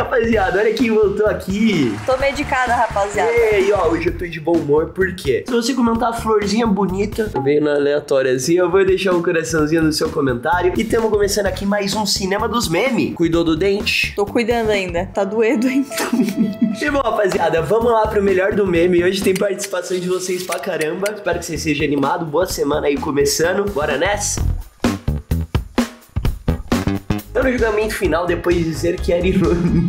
rapaziada, olha quem voltou aqui. Tô medicada, rapaziada. E ó, hoje eu tô de bom humor, por quê? Se você comentar a florzinha bonita, veio na aleatóriazinha, eu vou deixar um coraçãozinho no seu comentário. E estamos começando aqui mais um Cinema dos Memes. Cuidou do dente? Tô cuidando ainda, tá doendo ainda. E bom, rapaziada, vamos lá pro melhor do meme. Hoje tem participação de vocês pra caramba. Espero que você seja animado, boa semana aí começando. Bora nessa? Então, no julgamento final, depois de dizer que era ironia...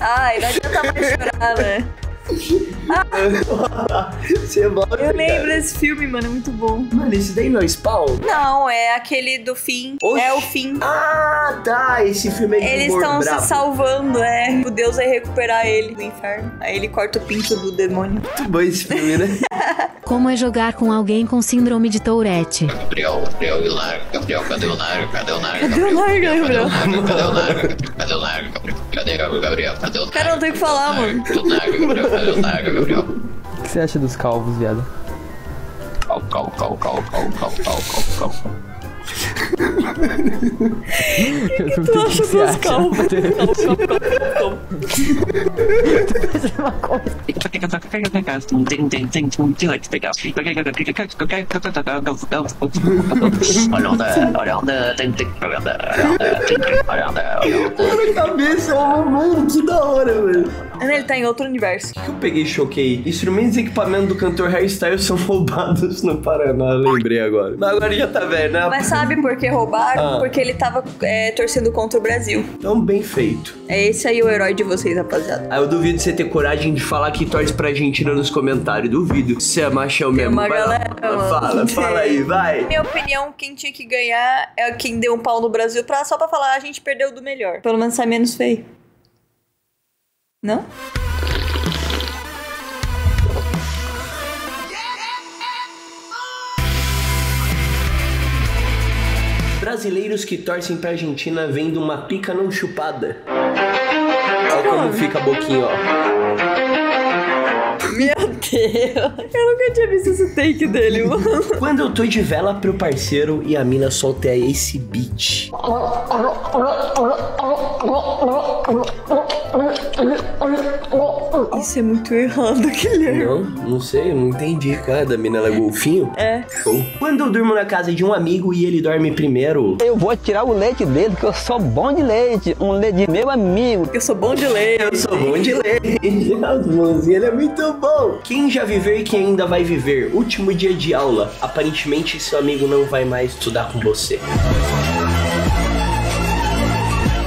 Ai, não adianta mais chorar, né? Ah, você volta, eu lembro desse filme, mano, é muito bom. Mano, esse daí não é Spawn? Não, é aquele do fim. Oxi. É o fim. Ah, tá, esse filme é de eles estão se salvando, é. O Deus vai recuperar ele do inferno. Aí ele corta o pinto do demônio. Muito bom esse filme, né? Como é jogar com alguém com síndrome de Tourette? Gabriel, Gabriel e Largo. Gabriel, cadê o Largo? Cadê o Largo? Cadê o Largo, Gabriel? Cadê o Largo? Cadê o Largo? Cadê o Gabriel? Cadê o Largo? Cara, não tem o que falar, mano. Cadê o Largo, Gabriel? O que você acha dos calvos, viado? Calvo. O que tu acha dos calvos? Olha a cabeça, mano, que da hora, velho. Ele tá em outro universo. O que eu peguei e choquei? Instrumentos e equipamentos do cantor Hairstyle são roubados no Paraná. Lembrei agora. Mas agora já tá velho, né? Mas sabe por que roubaram? Ah. Porque ele tava torcendo contra o Brasil. Então, bem feito. É esse aí o herói de vocês, rapaziada. Ah, eu duvido de você ter coragem de falar que torce pra Argentina nos comentários. Duvido. Você é machão mesmo. Uma vai galera, lá, fala aí, vai. Na minha opinião, quem tinha que ganhar é quem deu um pau no Brasil só pra falar, a gente perdeu do melhor. Pelo menos sai menos feio. Não? Brasileiros que torcem pra Argentina vendo uma pica não chupada. Olha como fica a boquinha, ó. Meu Deus, eu nunca tinha visto esse take dele, mano. Quando eu tô de vela pro parceiro e a mina solta esse beat. Isso é muito errado, Guilherme. Não sei, eu não entendi, cara. Da mina, ela é golfinho? É. Show. Quando eu durmo na casa de um amigo e ele dorme primeiro. Eu vou tirar o leite dele, que eu sou bom de leite. Um leite meu amigo. Eu sou bom de leite. Eu sou bom de leite. As mãozinhas, ele é muito bom. Quem já viveu e quem ainda vai viver. Último dia de aula. Aparentemente, seu amigo não vai mais estudar com você.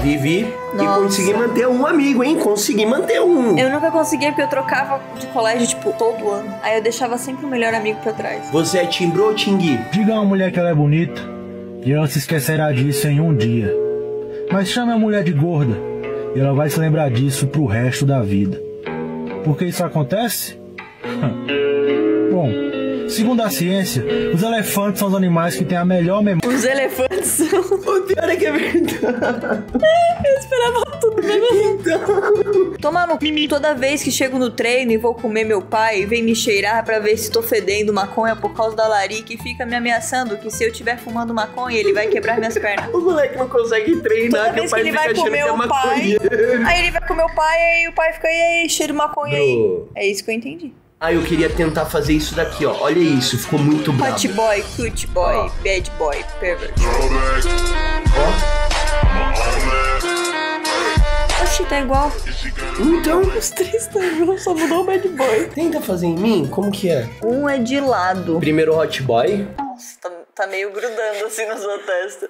Vivi. Nossa. E consegui manter um amigo, hein? Consegui manter um. Eu nunca consegui, porque eu trocava de colégio, tipo, todo ano. Aí eu deixava sempre o melhor amigo pra trás. Você é Timbro ou Tingui? Diga a uma mulher que ela é bonita e ela se esquecerá disso em um dia. Mas chame a mulher de gorda e ela vai se lembrar disso pro resto da vida. Por que isso acontece? Bom, segundo a ciência, os elefantes são os animais que têm a melhor memória. Os elefantes são... O pior é que é verdade. Eu esperava tudo mesmo. Então... Toma no mim toda vez que chego no treino e vou comer meu pai, vem me cheirar pra ver se tô fedendo maconha por causa da larica e fica me ameaçando que se eu tiver fumando maconha, ele vai quebrar minhas pernas. O moleque não consegue treinar. Toda vez que ele vai comer o pai, aí ele vai comer o pai e o pai fica, e aí, cheiro maconha aí. É isso que eu entendi. Ah, eu queria tentar fazer isso daqui, ó. Olha isso, ficou muito brabo. Hot boy, cute boy, ó. Bad boy, pervert. Ó. Oxi, tá igual. Então, os três tá igual, só mudou o bad boy. Tenta fazer em mim? Como que é? Um é de lado. Primeiro hot boy. Nossa, tá meio grudando assim na sua testa.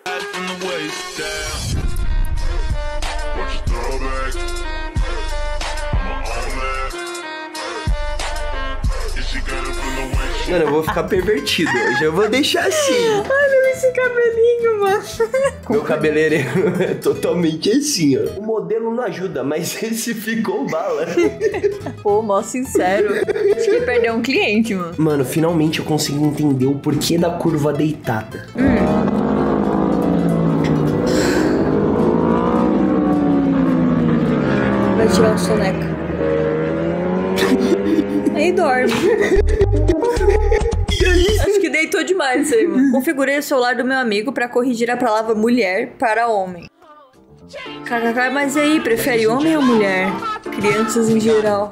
Mano, eu vou ficar pervertido hoje, eu vou deixar assim. Olha esse cabelinho, mano. Meu cabeleireiro é totalmente assim, ó. O modelo não ajuda, mas esse ficou bala. Pô, mó sincero. Acho que perdeu um cliente, mano. Mano, finalmente eu consegui entender o porquê da curva deitada. Vai tirar um soneca. Aí dorme. Acho que deitou demais isso aí, mano. Configurei o celular do meu amigo pra corrigir a palavra mulher para homem. KKK, mas aí, prefere homem ou mulher? Crianças em geral.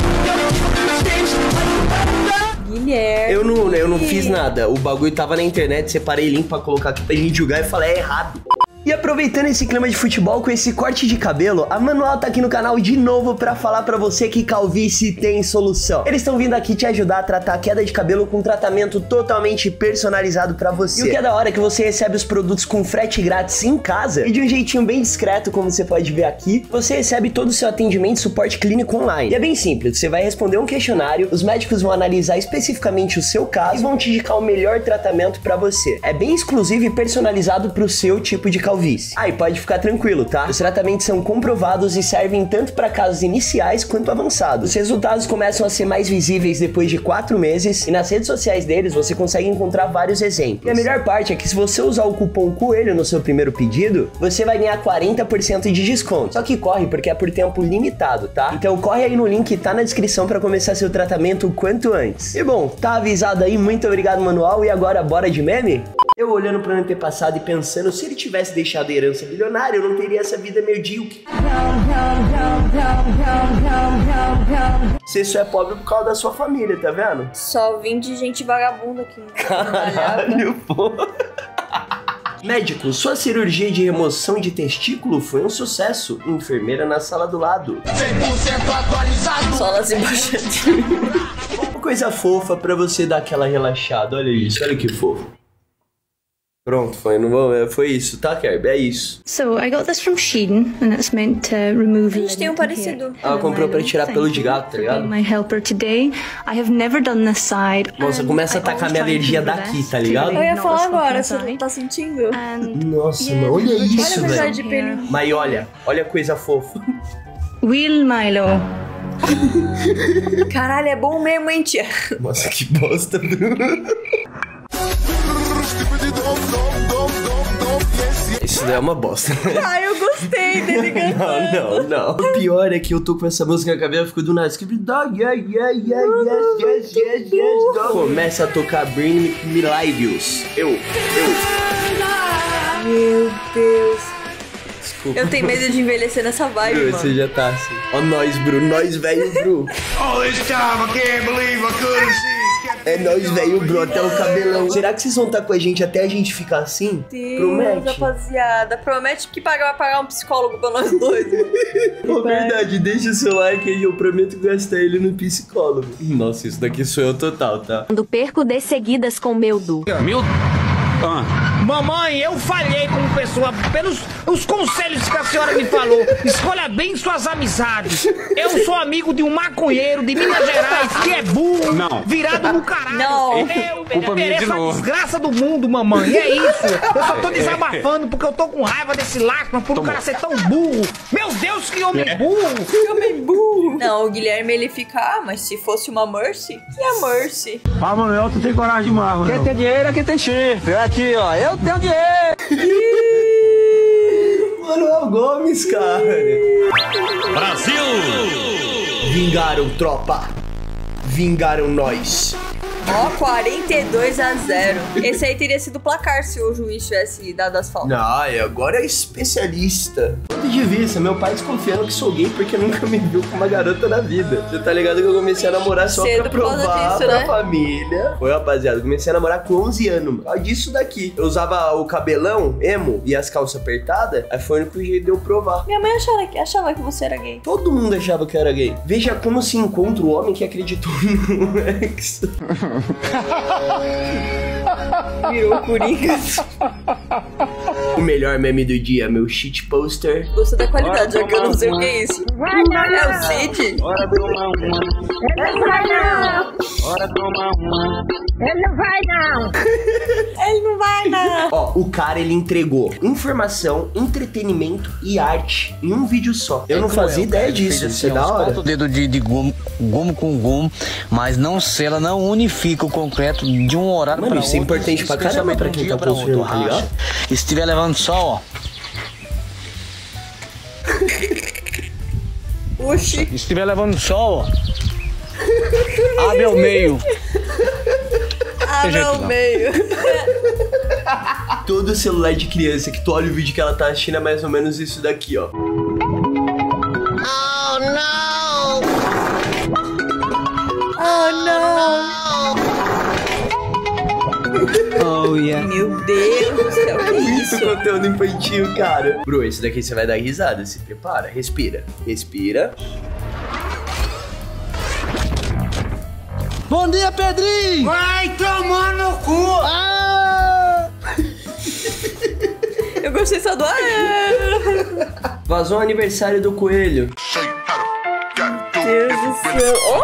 Guilherme. Eu não fiz nada. O bagulho tava na internet, separei link pra colocar aqui pra gente julgar e falar é errado. E aproveitando esse clima de futebol com esse corte de cabelo, a Manual tá aqui no canal de novo pra falar pra você que calvície tem solução. Eles estão vindo aqui te ajudar a tratar a queda de cabelo com um tratamento totalmente personalizado pra você. E o que é da hora é que você recebe os produtos com frete grátis em casa e de um jeitinho bem discreto, como você pode ver aqui, você recebe todo o seu atendimento e suporte clínico online. E é bem simples, você vai responder um questionário, os médicos vão analisar especificamente o seu caso e vão te indicar o melhor tratamento pra você. É bem exclusivo e personalizado pro seu tipo de calvície. Ah, e pode ficar tranquilo, tá? Os tratamentos são comprovados e servem tanto para casos iniciais quanto avançados. Os resultados começam a ser mais visíveis depois de 4 meses e nas redes sociais deles você consegue encontrar vários exemplos. E a melhor parte é que se você usar o cupom COELHO no seu primeiro pedido, você vai ganhar 40% de desconto. Só que corre, porque é por tempo limitado, tá? Então corre aí no link que tá na descrição para começar seu tratamento o quanto antes. E bom, tá avisado aí, muito obrigado Manual, e agora bora de meme? Eu olhando para o ano antepassado e pensando, se ele tivesse deixado a herança bilionária, eu não teria essa vida meio Duke. Você só é pobre por causa da sua família, tá vendo? Só vim de gente vagabunda aqui. Caralho, pô. Médico, sua cirurgia de remoção de testículo foi um sucesso. Enfermeira na sala do lado. 100% atualizado. Só ela se baixando. Uma coisa fofa para você dar aquela relaxada. Olha isso, olha que fofo. Pronto, foi isso, tá, Kerb? É isso. So, I got this from Shein, and it's meant to remove. A gente tem um parecido. Ela comprou pra tirar pelo de gato, tá ligado? My helper today. I have never done this side. Nossa, começa a tacar minha alergia daqui, tá ligado? Eu ia falar agora, você não tá sentindo? Nossa, mano, olha isso, velho. Mas olha a coisa fofa. Will Milo. Caralho, é bom mesmo, hein, tia? Nossa, que bosta, Bru. Isso daí é uma bosta, né? Ah, eu gostei dele cantando. Não. O pior é que eu tô com essa música na cabeça e fico do nada. Começa a tocar Bring Me Lives. Meu Deus. Desculpa. Eu tenho medo de envelhecer nessa vibe, Bru, mano. Você já tá assim. Ó nós, Bru. Nós, velho, Bru. All this time I can't believe I couldn't see. É nóis, velho, Bru, até o cabelão. Será que vocês vão estar com a gente até a gente ficar assim? Deus, promete. Rapaziada, promete que vai pagar um psicólogo pra nós dois. Pô, verdade, deixa o seu like aí, eu prometo gastar ele no psicólogo. Nossa, isso daqui sou eu total, tá? Quando perco de seguidas com meu Du. Meu... Mamãe, eu falhei como pessoa pelos os conselhos que a senhora me falou. Escolha bem suas amizades. Eu sou amigo de um maconheiro de Minas Gerais que é burro, virado no caralho. Eu mereço a desgraça do mundo, mamãe. E é isso. Eu só tô desabafando porque eu tô com raiva desse lacma por um cara ser tão burro. Meu Deus, que homem burro. Que homem burro. Não, o Guilherme, ele fica, mas se fosse uma Mercy, que é Mercy. Ah, Manuel, tu tem coragem de marro. Quem tem dinheiro é quem tem chifre. Aqui, ó, eu tenho dinheiro. Manuel Gomes, cara. Brasil! Vingaram, tropa. Vingaram nós. Ó, 42-0. Esse aí teria sido o placar se o juiz tivesse dado as faltas. Ah, e agora é especialista. Ponto de vista, meu pai desconfiando que sou gay porque nunca me viu com uma garota na vida. Você tá ligado que eu comecei a namorar só pra provar pra família. Foi, rapaziada, comecei a namorar com 11 anos, mano. Olha disso daqui. Eu usava o cabelão, emo, e as calças apertadas. Aí foi o único jeito de eu provar. Minha mãe achava que você era gay. Todo mundo achava que eu era gay. Veja como se encontra o homem que acreditou no ex. Virou Coringa. O melhor meme do dia, meu shit poster. Gostou da qualidade, já que eu não sei o que é isso. É o Cid? Hora tomar uma. Ele não vai não. Hora tomar uma. Ele não vai não. Ele não vai não. Ó, o cara, ele entregou informação, entretenimento e arte em um vídeo só. Eu não fazia ideia disso, isso é da hora. O dedo de gomo com gomo, mas não sela, não unifica o concreto de um horário para outro. Mano, isso é importante pra caramba pra quem tá construindo, tá ligado? E se tiver levando sol, ó. Oxi. Se estiver levando sol, ó. Abre ao meio. Abre ao meio. Todo celular de criança que tu olha o vídeo que ela tá assistindo é mais ou menos isso daqui, ó. Oh, yeah. Meu Deus do céu, que isso? Muito conteúdo infantil, cara. Bru, esse daqui você vai dar risada, se prepara. Respira, respira. Bom dia, Pedrinho! Vai tomar no cu! Ah! Eu gostei só do ar. Vazou o aniversário do coelho. Deus do céu. Oh!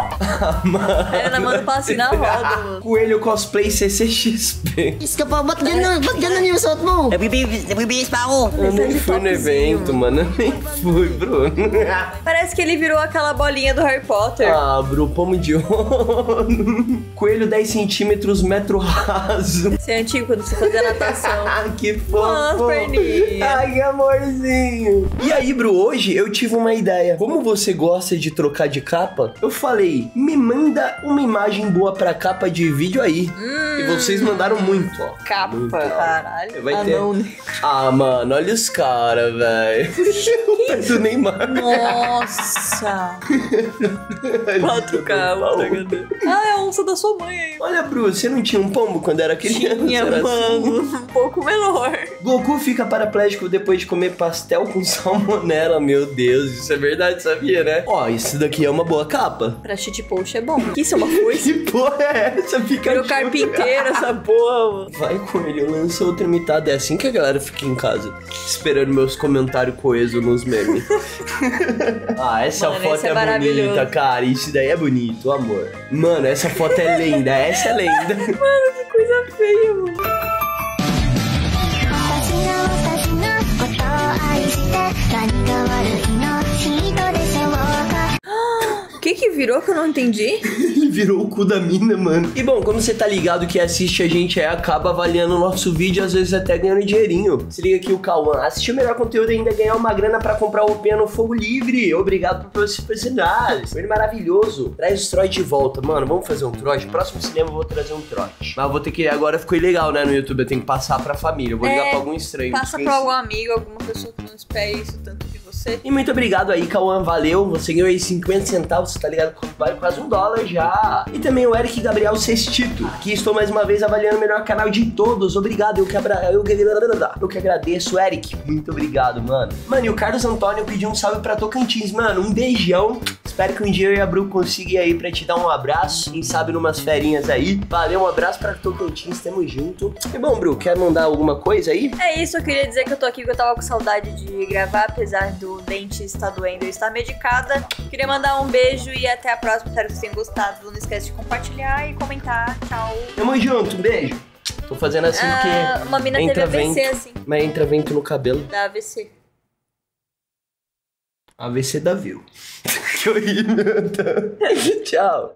Era na mão do passe na roda, mano. Coelho cosplay CCXP. Escapou, bota dentro nível, solta mão. Eu bebi esparro. Eu nem fui no evento, mano. Eu nem fui, Bruno. Parece que ele virou aquela bolinha do Harry Potter. Ah, Bru, pomo de ouro. Coelho 10 centímetros, metro raso. Você é antigo quando você fazia natação. Que fofo. Nossa, perninha. Ai, que amorzinho. E aí, Bru, hoje eu tive uma ideia. Como você gosta de trocar de capa, eu falei, me manda uma imagem boa pra capa de vídeo aí. E vocês mandaram muito, ó. Capa, muito, caralho. Vai ter. Não, né? Ah, mano, olha os caras, velho. O pé do Neymar. Nossa. 4K. Ah, é a onça da sua mãe aí. Olha, Bru, você não tinha um pombo quando era criança? Tinha, era mano, assim? Um pouco menor. Goku fica paraplégico depois de comer pastel com salmonela. Meu Deus, isso é verdade, sabia, né? Ó, isso daqui é uma boa capa. Pra shitpost é bom. Que isso é uma coisa? Que porra é essa? Pikachu? O carpinteiro, essa porra, mano. Vai, coelho, lança outra imitada. É assim que a galera fica em casa, esperando meus comentários coesos nos memes. Ah, essa mano, foto é bonita, cara. Isso daí é bonito, amor. Mano, essa foto é linda. Essa é linda. Mano, que coisa feia, mano. Que virou que eu não entendi? Ele virou o cu da mina, mano. E bom, como você tá ligado que assiste a gente aí, acaba avaliando o nosso vídeo, às vezes até ganhando dinheirinho. Se liga aqui o Cauã, assistir o melhor conteúdo e ainda ganhar uma grana pra comprar o roupinha no Fogo Livre. Obrigado por seus personagens. Foi maravilhoso. Traz os trotes de volta, mano. Vamos fazer um trote? Próximo cinema eu vou trazer um trote. Mas eu vou ter que... Agora ficou ilegal, né, no YouTube. Eu tenho que passar pra família. Eu vou ligar pra algum estranho. Passa pra algum amigo, alguma pessoa que não espera isso tanto de você. E muito obrigado aí, Cauã. Valeu. Você ganhou aí 50 centavos, tá ligado? Vale quase $1 já. E também o Eric Gabriel Sextito, que estou mais uma vez avaliando o melhor canal de todos. Obrigado, eu que agradeço, Eric. Muito obrigado, mano. Mano, e o Carlos Antônio pediu um salve pra Tocantins, mano. Um beijão. Espero que um dia eu e a Bru consiga ir aí pra te dar um abraço. Quem sabe numas ferinhas aí. Valeu, um abraço pra Tocantins, tamo junto. E bom, Bru, quer mandar alguma coisa aí? É isso, eu queria dizer que eu tô aqui, que eu tava com saudade de gravar, apesar do dente estar doendo e estar medicada. Queria mandar um beijo e até a próxima. Espero que vocês tenham gostado. Não esquece de compartilhar e comentar. Tchau. Tamo junto. Um beijo. Tô fazendo assim porque... Uma mina teve AVC assim. Mas entra vento no cabelo. Dá AVC. AVC da Viu. Que horrível. Tchau.